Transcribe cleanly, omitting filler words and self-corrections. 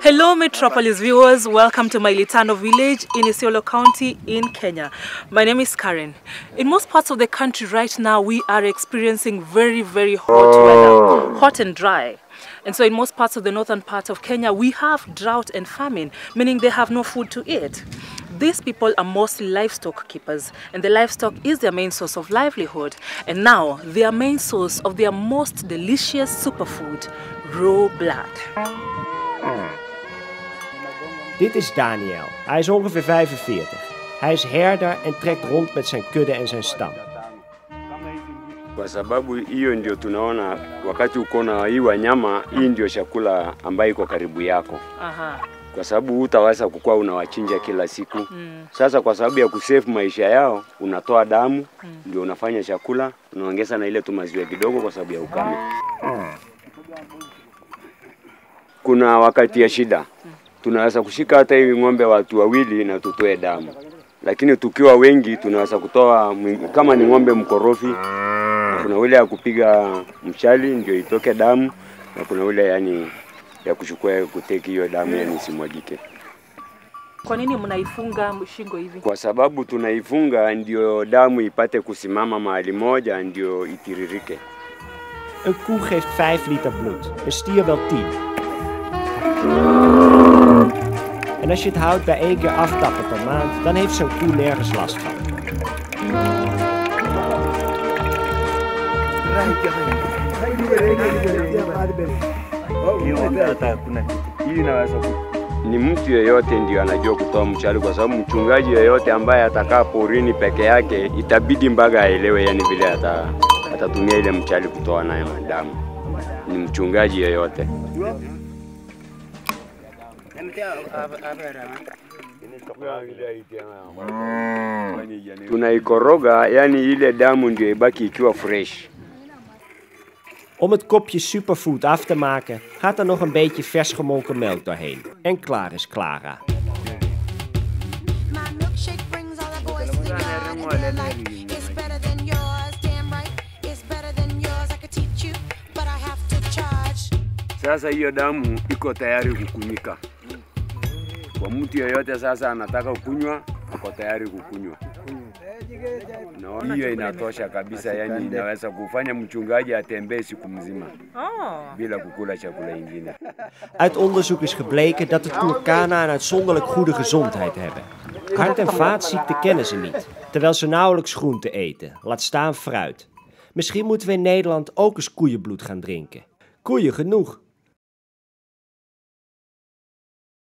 Hello Metropolis viewers, welcome to my Litano village in Isiolo County in Kenya. My name is Karen. In most parts of the country right now we are experiencing very hot weather, hot and dry. And so in most parts of the northern part of Kenya we have drought and famine, meaning they have no food to eat. These people are mostly livestock keepers, and the livestock is their main source of livelihood, and now their main source of their most delicious superfood, raw blood. Dit is Daniel. Hij is ongeveer 45. Hij is herder en trekt rond met zijn kudde en zijn stam. Kwa sababu hiyo ndio tunaona wakati uko na hii wanyama, hii ndio chakula ambayo iko karibu yako. Aha. Kwa sababu hutaweza kukua unawachinja kila siku. Sasa kwa sababu ya kusave maisha yao, unatoa damu, ndio unafanya chakula, unaongeza na ile tu maziwa kidogo kwa sababu ya ukame. Kuna wakati ya shida. Tunaweza kushika hata hivi ngombe watu wawili na tutoe damu. Lakini tukiwa wengi tunaweza kutoa, kama ni ngombe mkorofi, kuna wile ya kupiga mchali ndio itoke damu, na kuna wile yani ya kuchukua kuteki hiyo damu yani isimwagike. Kwa nini mnaifunga shingo hivi? Kwa sababu tunaifunga ndio damu ipate kusimama mahali moja ndio itiririke. Een koe geeft 5 liter bloed, een stier wel 10. En als je het hout bij 1 keer aftappen per maand, dan heeft zo'n koe nergens last van. Ni mtu yeyote ndio anajua kutoa mchali kwa sababu mchungaji yeyote ambaye atakaa porini peke yake itabidi mbaga aelewe yani vile atatumia ile mchali kutoa nayo damu. Ni mchungaji yeyote. Tunaikoroga, yani ile damu ndio ibaki ikiwa fresh. Om het kopje superfood af te maken, gaat er nog een beetje vers gemolken melk doorheen. En klaar is Clara. Sasa hiyo damu iko tayari kukunyika. Kwa mtu yeyote sasa anataka kunywa, uko tayari kukunywa. Na hiyo inatosha kabisa, yani inaweza kufanya mchungaji atembee siku mzima bila kukula chakula ingine. Uit onderzoek is gebleken dat de Turkana een uitzonderlijk goede gezondheid hebben. Hart- en vaatziekten kennen ze niet, terwijl ze nauwelijks groente eten, laat staan fruit. Misschien moeten we in Nederland ook eens koeienbloed gaan drinken. Koeien genoeg.